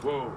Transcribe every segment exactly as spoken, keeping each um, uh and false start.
Whoa.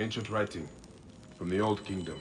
Ancient writing from the Old Kingdom.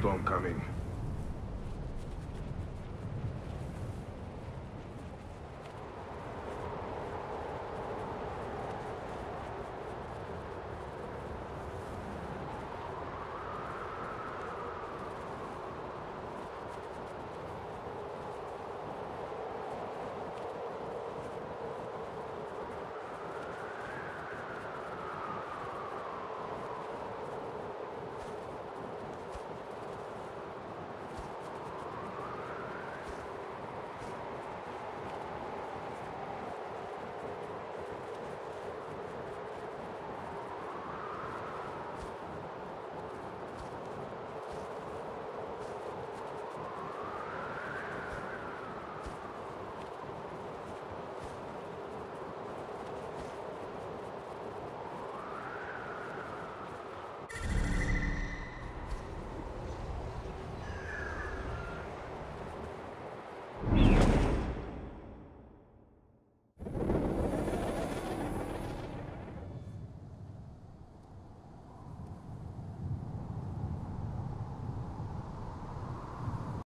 Storm coming.